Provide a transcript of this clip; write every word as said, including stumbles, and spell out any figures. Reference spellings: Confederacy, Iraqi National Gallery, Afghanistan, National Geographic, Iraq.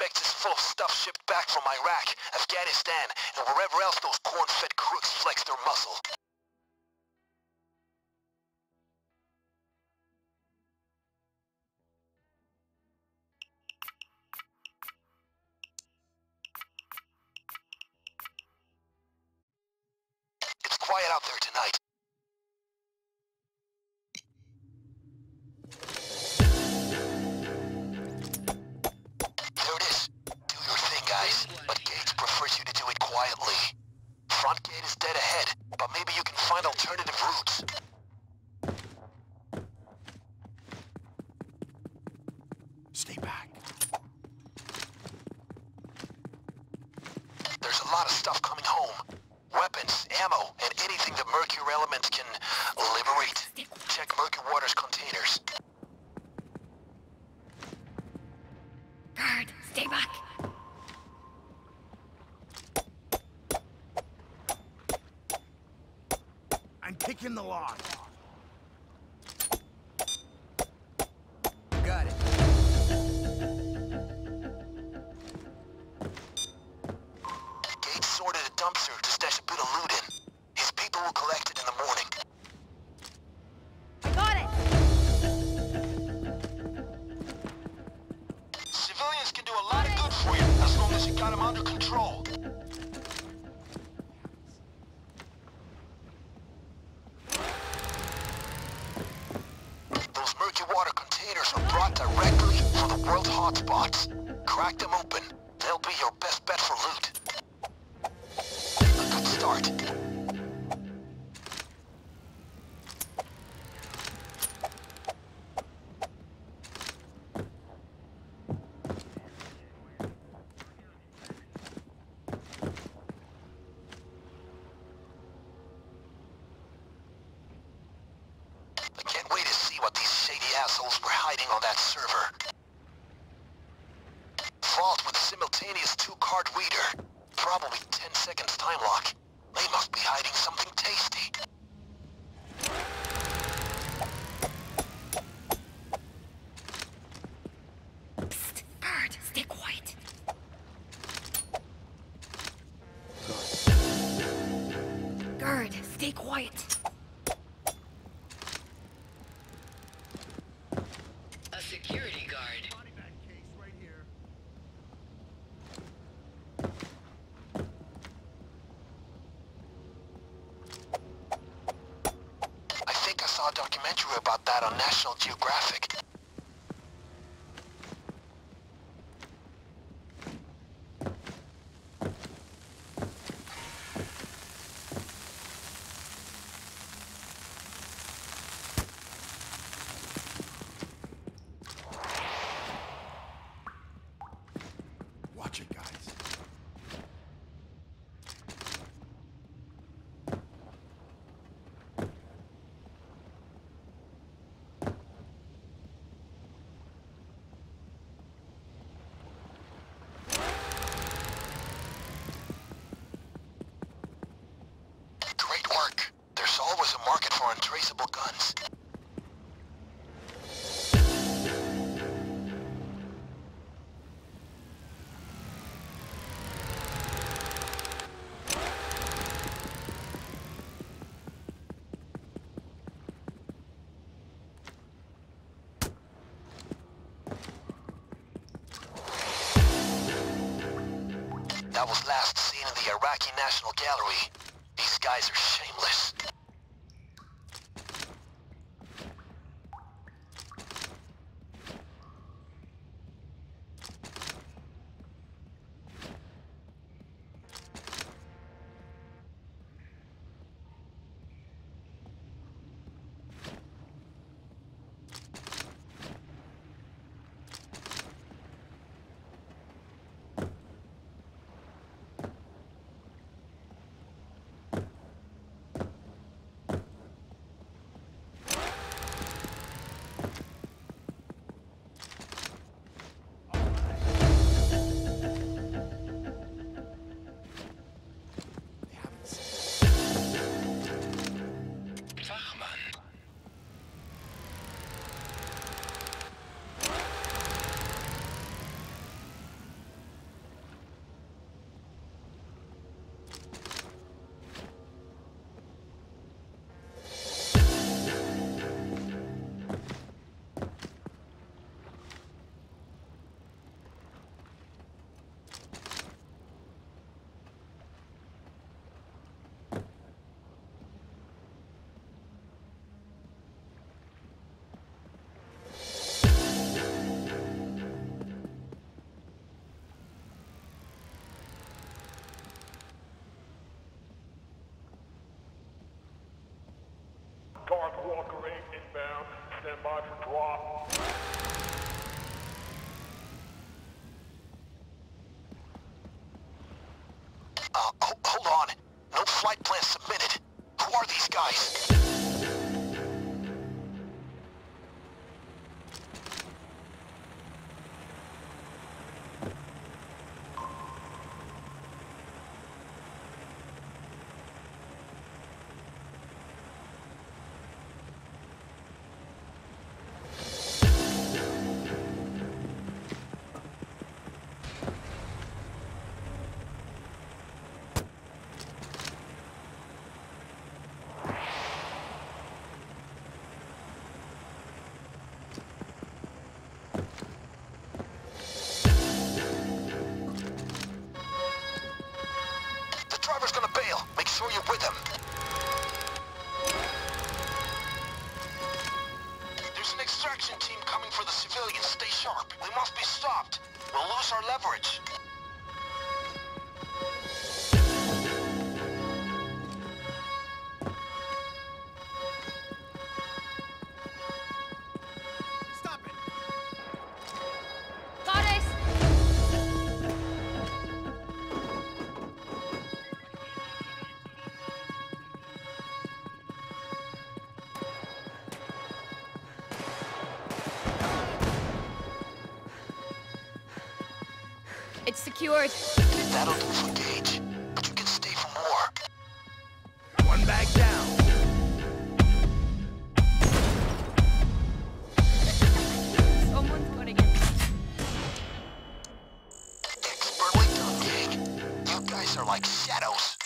suspect is full of stuff shipped back from Iraq, Afghanistan, and wherever else those corn-fed crooks flex their muscle. It's quiet out there tonight. In the lawn. Got it. Gates sorted a dumpster to stash a bit of loot in. His people will collect it in the morning. I got it! Civilians can do a lot of good for you, as long as you got them under control. Hotspots. Crack them open. They'll be your best bet for loot. A good start. I can't wait to see what these shady assholes were hiding on that server. Simultaneous two-card reader. Probably ten seconds time lock. They must be hiding something tasty. Psst, bird, stay quiet. Bird, stay quiet. A security guard. About that on National Geographic. Watch it, guys. Untraceable guns. That was last seen in the Iraqi National Gallery. These guys are shameless. inbound. Stand by for drop. Uh, ho hold on. No flight plan submitted. Who are these guys? It's secured. That'll do for Gage, but you can stay for more. One back down. Someone's gonna get me. Expertly done, Gage. You guys are like shadows.